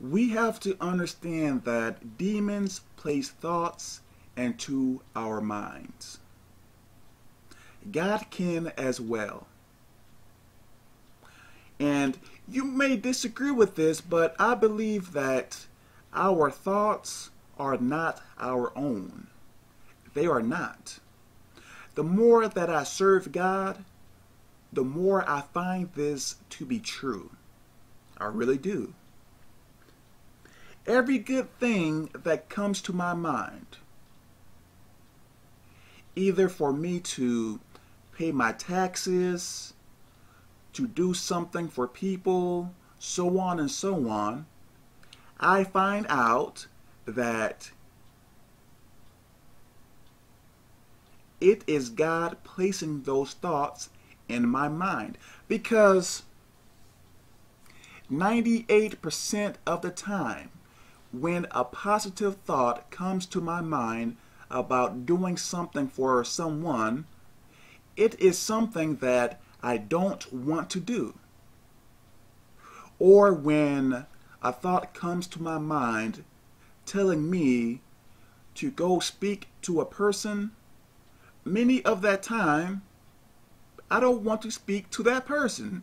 We have to understand that demons place thoughts into our minds. God can as well. And you may disagree with this, but I believe that our thoughts are not our own. They are not. The more that I serve God, the more I find this to be true. I really do. Every good thing that comes to my mind, either for me to pay my taxes, to do something for people, so on and so on, I find out that it is God placing those thoughts in my mind, because 98% of the time when a positive thought comes to my mind about doing something for someone, it is something that I don't want to do. Or when a thought comes to my mind telling me to go speak to a person, many of that time, I don't want to speak to that person.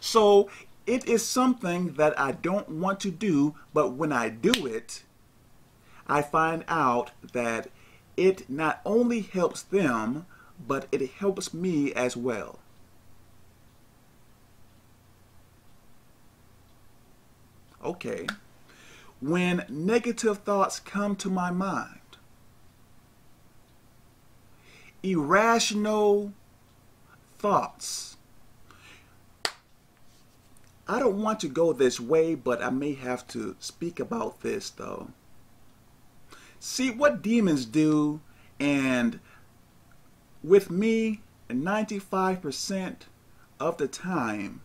So it is something that I don't want to do, but when I do it, I find out that it not only helps them, but it helps me as well. Okay. When negative thoughts come to my mind, irrational thoughts. I don't want to go this way, but I may have to speak about this though. See what demons do, and with me, 95% of the time,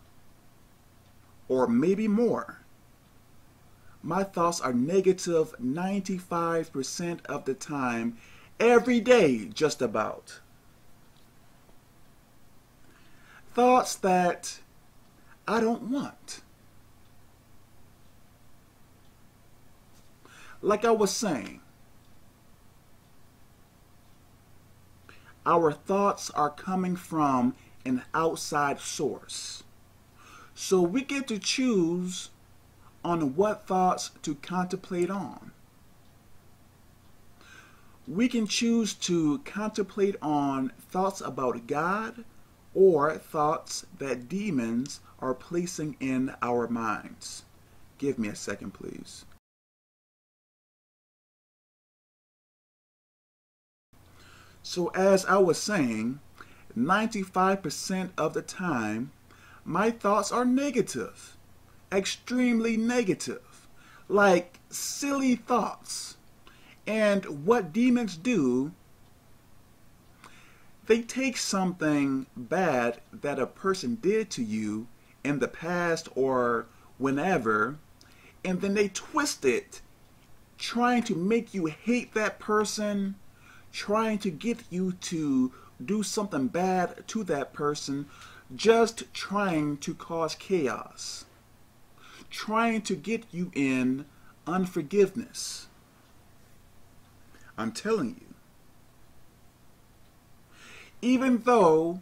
or maybe more, my thoughts are negative 95% of the time. Every day, just about. Thoughts that I don't want. Like I was saying, our thoughts are coming from an outside source. So we get to choose on what thoughts to contemplate on. We can choose to contemplate on thoughts about God or thoughts that demons are placing in our minds. Give me a second, please. So as I was saying, 95% of the time, my thoughts are negative, extremely negative, like silly thoughts. And what demons do, they take something bad that a person did to you in the past or whenever, and then they twist it, trying to make you hate that person, trying to get you to do something bad to that person, just trying to cause chaos, trying to get you in unforgiveness. I'm telling you, even though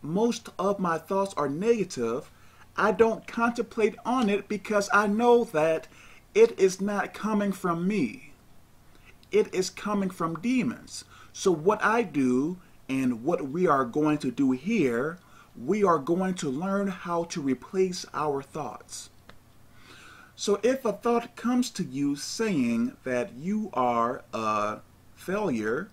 most of my thoughts are negative, I don't contemplate on it because I know that it is not coming from me. It is coming from demons. So what I do and what we are going to do here, we are going to learn how to replace our thoughts. So if a thought comes to you saying that you are a failure,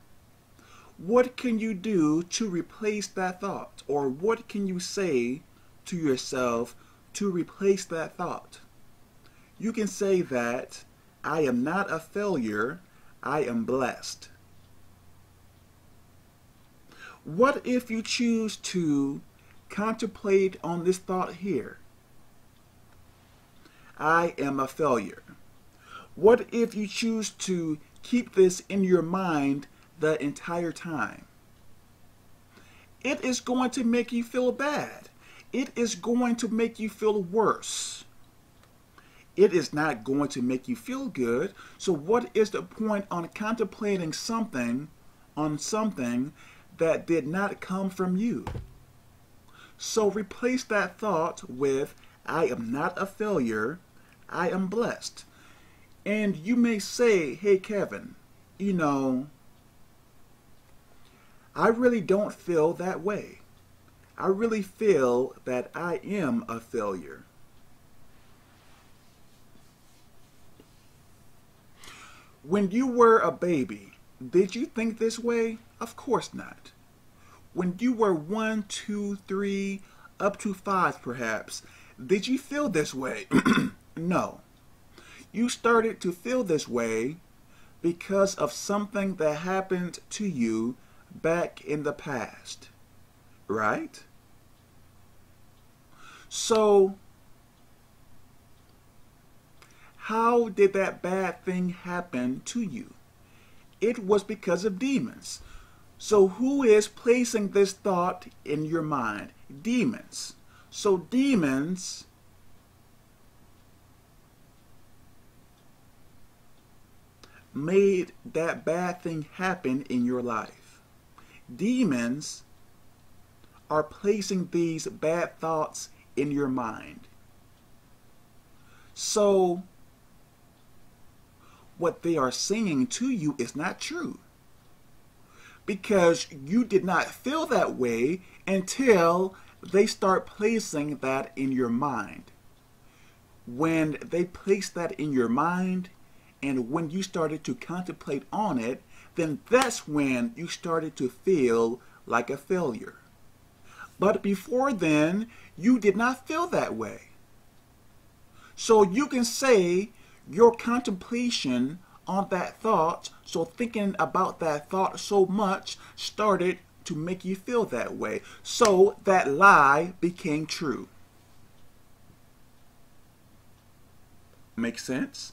what can you do to replace that thought? Or what can you say to yourself to replace that thought? You can say that I am not a failure, I am blessed. What if you choose to contemplate on this thought here? I am a failure. What if you choose to keep this in your mind the entire time? It is going to make you feel bad. It is going to make you feel worse. it is not going to make you feel good. So what is the point on contemplating something, on something that did not come from you? So replace that thought with, I am not a failure, I am blessed. And you may say, hey Kevin, you know, I really don't feel that way. I really feel that I am a failure. When you were a baby, did you think this way? Of course not. When you were 1, 2, 3, up to 5 perhaps, did you feel this way? No. You started to feel this way because of something that happened to you back in the past, right? So, how did that bad thing happen to you? It was because of demons. So who is placing this thought in your mind? Demons. So demons made that bad thing happen in your life. Demons are placing these bad thoughts in your mind. So what they are saying to you is not true, because you did not feel that way until they start placing that in your mind. When they place that in your mind, and when you started to contemplate on it, then that's when you started to feel like a failure. But before then, you did not feel that way. So you can say your contemplation on that thought, so thinking about that thought so much, started to make you feel that way. So that lie became true. Make sense?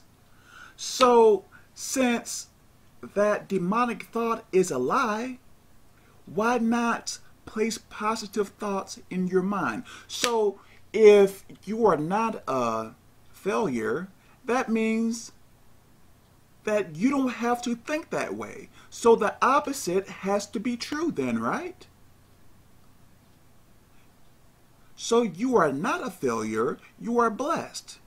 So since that demonic thought is a lie, why not place positive thoughts in your mind? So if you are not a failure, that means that you don't have to think that way. So the opposite has to be true then, right? So you are not a failure, you are blessed.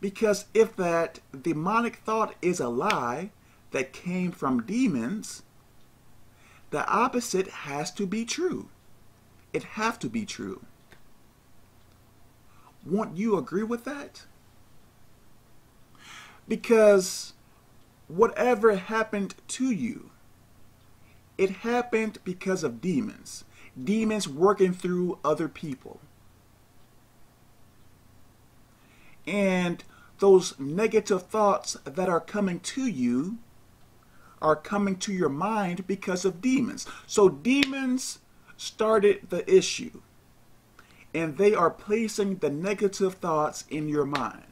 Because if that demonic thought is a lie that came from demons, the opposite has to be true. It has to be true. Won't you agree with that? Because whatever happened to you, it happened because of demons. Demons working through other people. And those negative thoughts that are coming to you are coming to your mind because of demons. So demons started the issue, and they are placing the negative thoughts in your mind.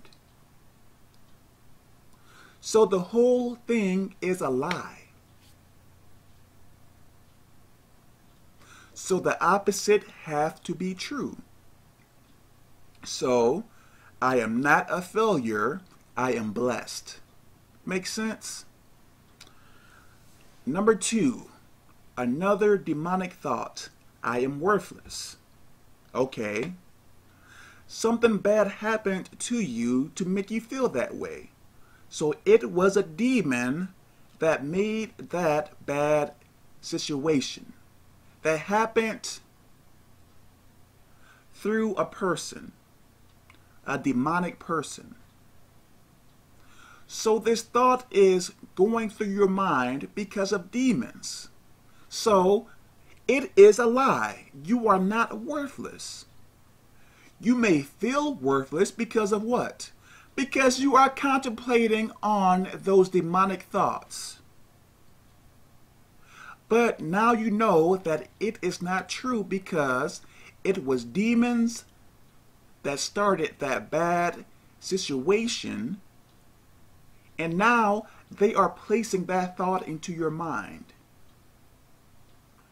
So the whole thing is a lie. So the opposite has to be true. So I am not a failure, I am blessed. Makes sense? Number 2, another demonic thought, I am worthless. Okay, something bad happened to you to make you feel that way. So it was a demon that made that bad situation that happened through a person, a demonic person. So this thought is going through your mind because of demons. So it is a lie. You are not worthless. You may feel worthless because of what? Because you are contemplating on those demonic thoughts. But now you know that it is not true, because it was demons that started that bad situation, and now they are placing that thought into your mind.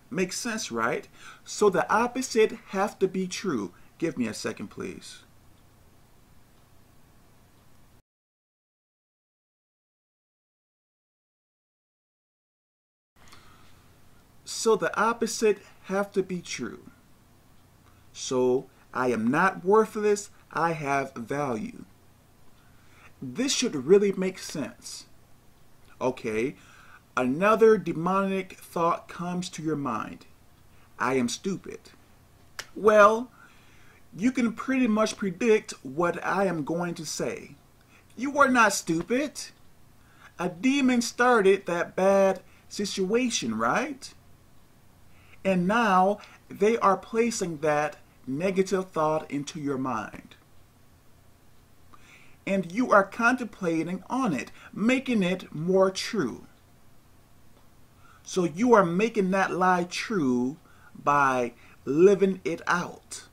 Makes sense, right? So the opposite has to be true. Give me a second, please. So the opposite have to be true. So I am not worthless, I have value. This should really make sense. Okay, another demonic thought comes to your mind. I am stupid. Well, you can pretty much predict what I am going to say. You are not stupid. A demon started that bad situation, right? And now they are placing that negative thought into your mind. And you are contemplating on it, making it more true. So you are making that lie true by living it out.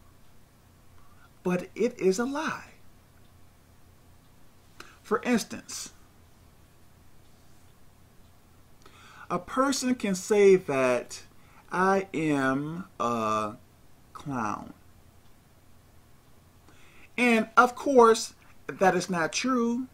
But it is a lie. For instance, a person can say that I am a clown. And of course, that is not true.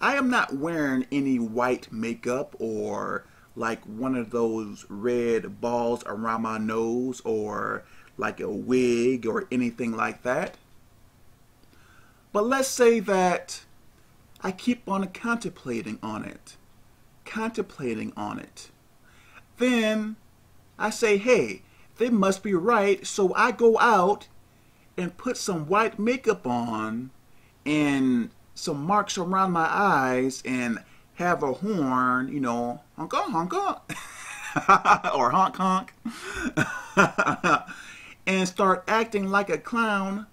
I am not wearing any white makeup or like one of those red balls around my nose or like a wig or anything like that. But let's say that I keep on contemplating on it. Then I say, hey, they must be right. So I go out and put some white makeup on and some marks around my eyes and have a horn, you know, honk, honk, honk, or honk, honk, and start acting like a clown.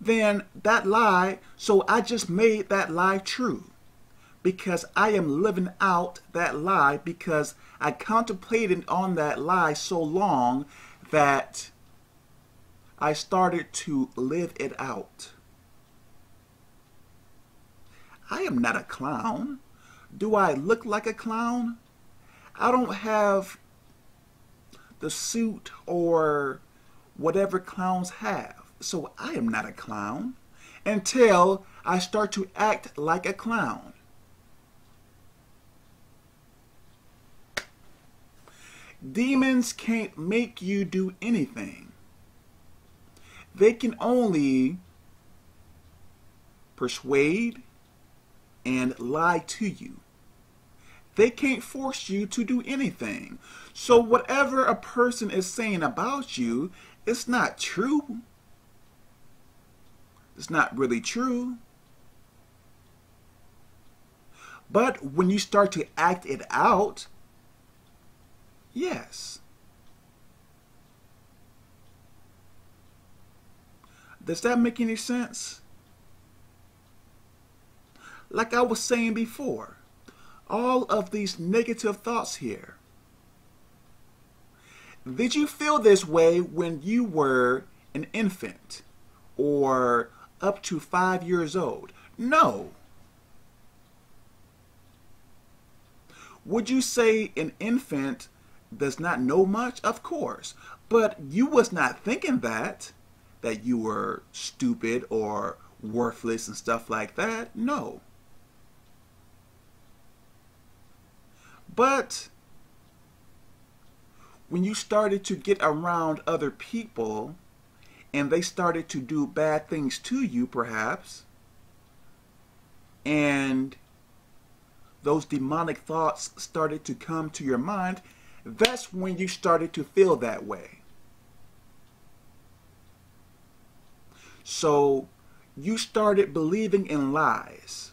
Then that lie, so I just made that lie true because I am living out that lie because I contemplated on that lie so long that I started to live it out. I am not a clown. Do I look like a clown? I don't have the suit or whatever clowns have. So I am not a clown until I start to act like a clown. Demons can't make you do anything. They can only persuade and lie to you. They can't force you to do anything. So whatever a person is saying about you, it's not true. It's not really true. But when you start to act it out, yes. Does that make any sense? Like I was saying before, all of these negative thoughts here. Did you feel this way when you were an infant or up to 5 years old? No. Would you say an infant does not know much? Of course. But you was not thinking that you were stupid or worthless and stuff like that. No. But when you started to get around other people and they started to do bad things to you, perhaps, and those demonic thoughts started to come to your mind, that's when you started to feel that way. So you started believing in lies.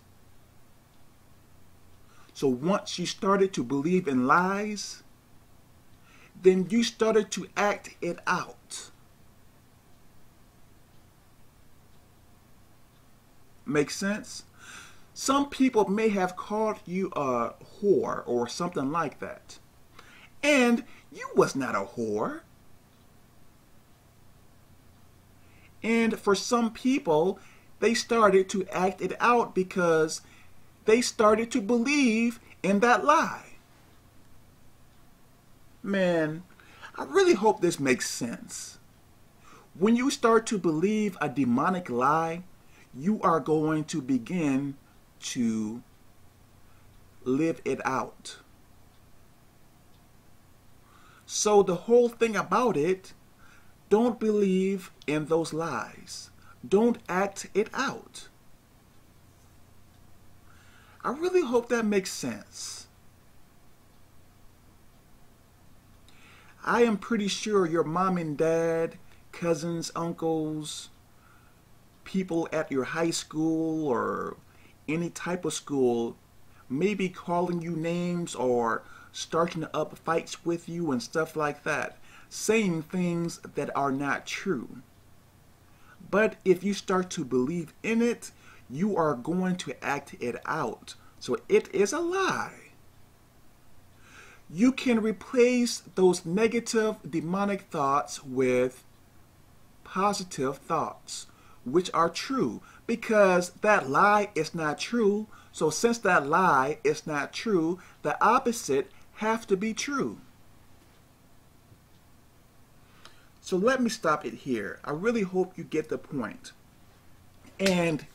So once you started to believe in lies, then you started to act it out. Make sense? Some people may have called you a whore or something like that. And you was not a whore. And for some people, they started to act it out because they started to believe in that lie. Man, I really hope this makes sense. When you start to believe a demonic lie, you are going to begin to live it out. So the whole thing about it, don't believe in those lies. Don't act it out. I really hope that makes sense. I am pretty sure your mom and dad, cousins, uncles, people at your high school or any type of school may be calling you names or starting up fights with you and stuff like that, saying things that are not true. But if you start to believe in it, you are going to act it out. So it is a lie. You can replace those negative demonic thoughts with positive thoughts, which are true, because that lie is not true. So since that lie is not true, the opposite have to be true. So let me stop it here. I really hope you get the point. And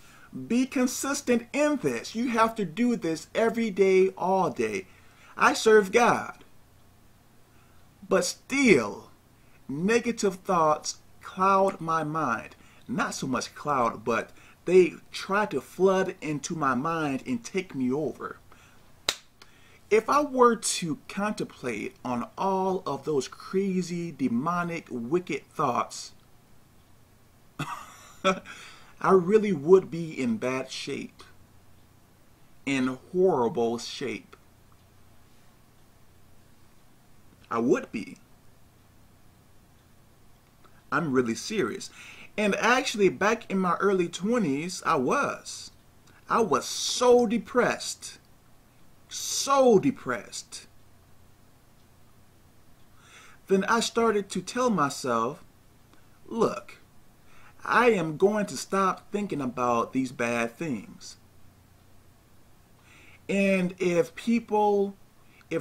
be consistent in this. You have to do this every day, all day. I serve God. But still, negative thoughts cloud my mind. Not so much cloud, but they try to flood into my mind and take me over. If I were to contemplate on all of those crazy, demonic, wicked thoughts, I really would be in bad shape, in horrible shape. I would be. I'm really serious. And actually, back in my early 20s, I was so depressed. So depressed. Then I started to tell myself, look, I am going to stop thinking about these bad things. And if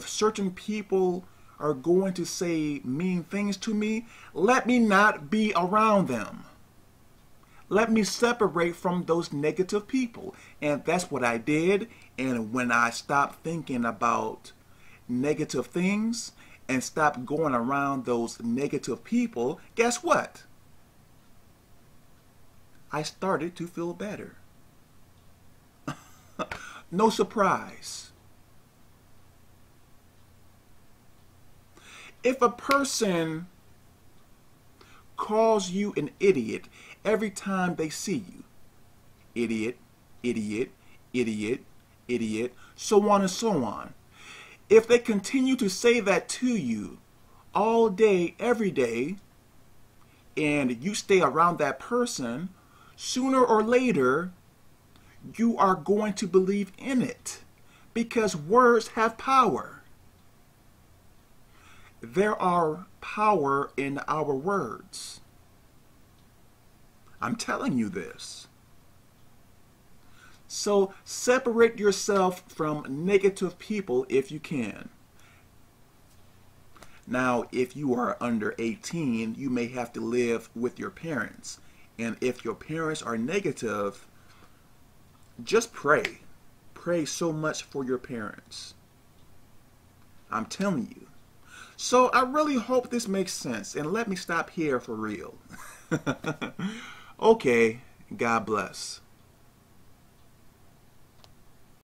certain people are going to say mean things to me, let me not be around them. Let me separate from those negative people. And that's what I did. And when I stopped thinking about negative things and stopped going around those negative people, guess what? I started to feel better. No surprise. If a person calls you an idiot every time they see you, idiot, idiot, idiot, idiot, so on and so on. If they continue to say that to you all day, every day, and you stay around that person, sooner or later, you are going to believe in it, because words have power. There are power in our words. I'm telling you this. So separate yourself from negative people if you can. Now, if you are under 18, you may have to live with your parents. And if your parents are negative, just pray. Pray so much for your parents. I'm telling you. So I really hope this makes sense. And let me stop here for real. Okay, God bless.